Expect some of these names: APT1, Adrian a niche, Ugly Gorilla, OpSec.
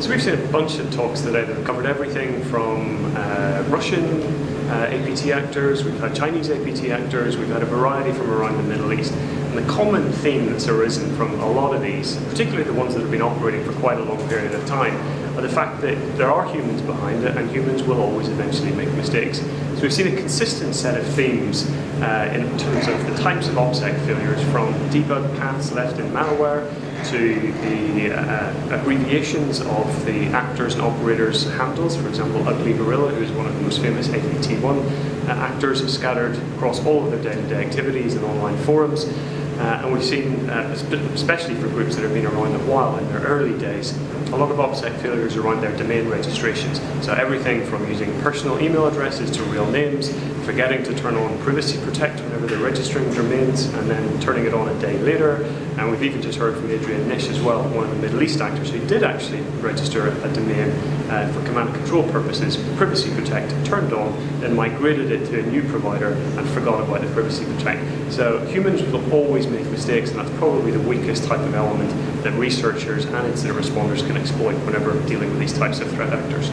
So we've seen a bunch of talks today that have covered everything from Russian APT actors, we've had Chinese APT actors, we've had a variety from around the Middle East. And the common theme that's arisen from a lot of these, particularly the ones that have been operating for quite a long period of time, are the fact that there are humans behind it, and humans will always eventually make mistakes. So we've seen a consistent set of themes in terms of the types of OpSec failures, from debug paths left in malware to the abbreviations of the actors and operators' handles. For example, Ugly Gorilla, who is one of the most famous APT1 actors, scattered across all of their day-to-day activities and online forums. And we've seen, especially for groups that have been around a while in their early days, a lot of OpSec failures around their domain registrations. So everything from using personal email addresses to real names, forgetting to turn on Privacy Protect whenever they're registering domains, and then turning it on a day later. And we've even just heard from Adrian a Niche as well, one of the Middle East actors who did actually register a domain for command and control purposes, Privacy Protect, turned on, then migrated it to a new provider and forgot about the Privacy Protect. So humans will always make mistakes, and that's probably the weakest type of element that researchers and incident responders can exploit whenever dealing with these types of threat actors.